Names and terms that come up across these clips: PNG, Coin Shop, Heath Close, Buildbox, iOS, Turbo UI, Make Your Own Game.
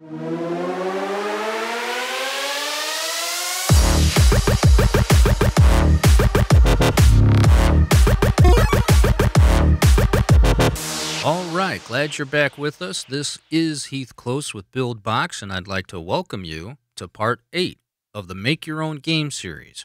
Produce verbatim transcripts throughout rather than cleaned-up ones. Alright, glad you're back with us. This is Heath Close with Buildbox, and I'd like to welcome you to part eight of the Make Your Own Game series.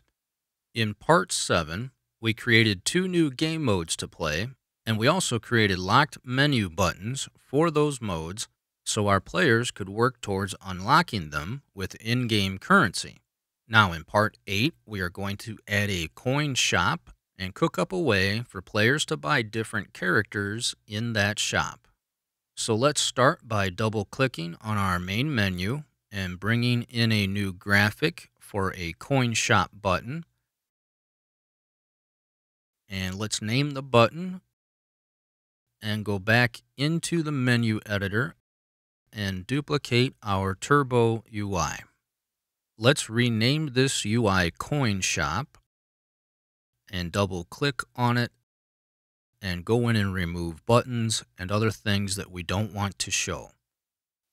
In part seven, we created two new game modes to play, and we also created locked menu buttons for those modes so our players could work towards unlocking them with in-game currency. Now in part eight, we are going to add a coin shop and cook up a way for players to buy different characters in that shop. So let's start by double-clicking on our main menu and bringing in a new graphic for a coin shop button. And let's name the button and go back into the menu editor and duplicate our Turbo U I. Let's rename this U I Coin Shop and double click on it and go in and remove buttons and other things that we don't want to show.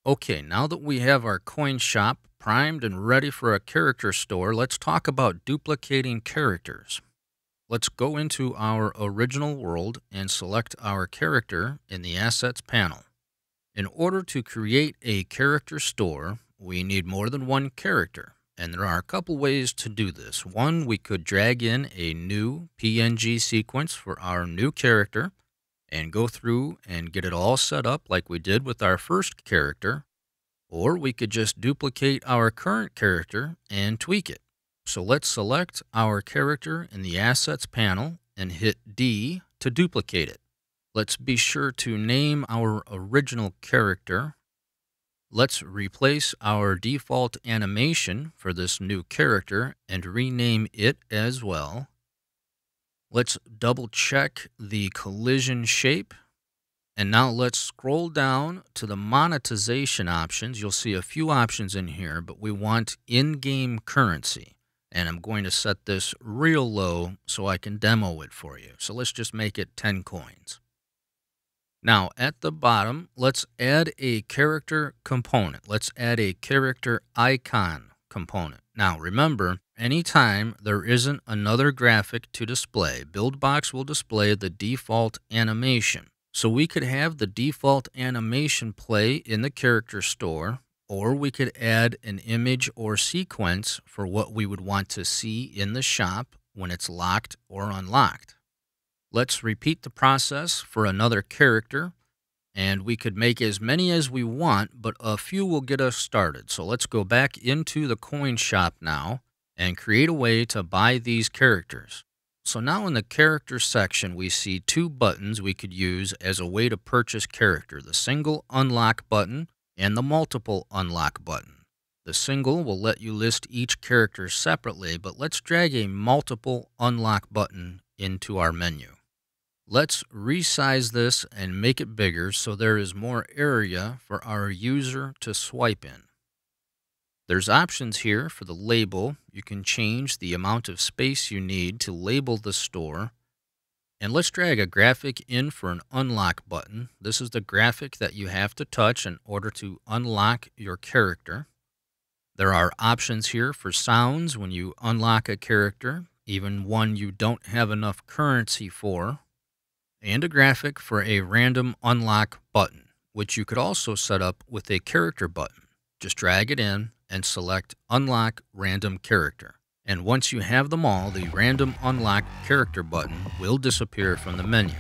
Okay, now that we have our coin shop primed and ready for a character store, let's talk about duplicating characters. Let's go into our original world and select our character in the assets panel. In order to create a character store, we need more than one character, and there are a couple ways to do this. One, we could drag in a new P N G sequence for our new character and go through and get it all set up like we did with our first character, or we could just duplicate our current character and tweak it. So let's select our character in the assets panel and hit D to duplicate it. Let's be sure to name our original character. Let's replace our default animation for this new character and rename it as well. Let's double check the collision shape. And now let's scroll down to the monetization options. You'll see a few options in here, but we want in-game currency. And I'm going to set this real low so I can demo it for you. So let's just make it ten coins. Now, at the bottom, let's add a character component. Let's add a character icon component. Now, remember, anytime there isn't another graphic to display, Buildbox will display the default animation. So we could have the default animation play in the character store, or we could add an image or sequence for what we would want to see in the shop when it's locked or unlocked. Let's repeat the process for another character, and we could make as many as we want, but a few will get us started. So let's go back into the coin shop now and create a way to buy these characters. So now in the character section, we see two buttons we could use as a way to purchase character, the single unlock button and the multiple unlock button. The single will let you list each character separately, but let's drag a multiple unlock button into our menu. Let's resize this and make it bigger so there is more area for our user to swipe in. There's options here for the label. You can change the amount of space you need to label the store. And let's drag a graphic in for an unlock button. This is the graphic that you have to touch in order to unlock your character. There are options here for sounds when you unlock a character, even one you don't have enough currency for, and a graphic for a random unlock button, which you could also set up with a character button. Just drag it in and select Unlock Random Character. And once you have them all, the Random Unlock Character button will disappear from the menu.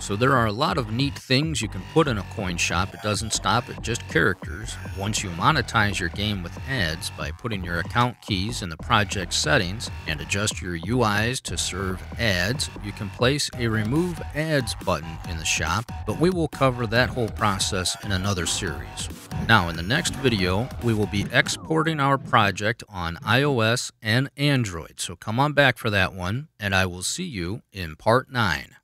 So there are a lot of neat things you can put in a coin shop. It doesn't stop at just characters. Once you monetize your game with ads by putting your account keys in the project settings and adjust your U Is to serve ads, you can place a remove ads button in the shop, but we will cover that whole process in another series. Now in the next video, we will be exporting our project on iOS and Android. So come on back for that one, and I will see you in part nine.